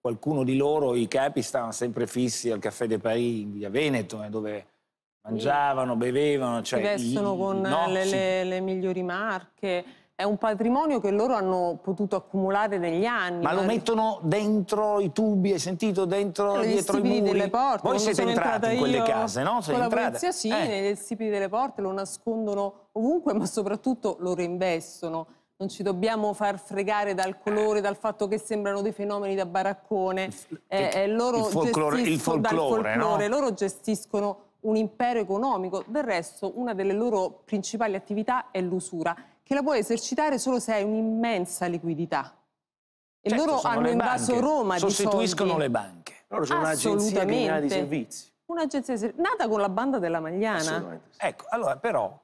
Qualcuno di loro, i capi, stavano sempre fissi al Caffè de Paris in via Veneto, dove mangiavano, bevevano. Cioè, si vestono con le migliori marche. È un patrimonio che loro hanno potuto accumulare negli anni. Ma lo mettono dentro i tubi, hai sentito? Dentro, dietro i muri. Delle porte. Voi siete entrati in quelle case, no? Con la polizia, sì, nei stipiti delle porte, lo nascondono ovunque, ma soprattutto lo reinvestono. Non ci dobbiamo far fregare dal colore, dal fatto che sembrano dei fenomeni da baraccone. Loro il folklore, no? Loro gestiscono un impero economico. Del resto, una delle loro principali attività è l'usura, che la puoi esercitare solo se hai un'immensa liquidità. E certo, loro hanno invaso Roma di soldi. Sostituiscono le banche. Loro sono un'agenzia criminale di servizi. Un'agenzia nata con la banda della Magliana. Ecco, allora però...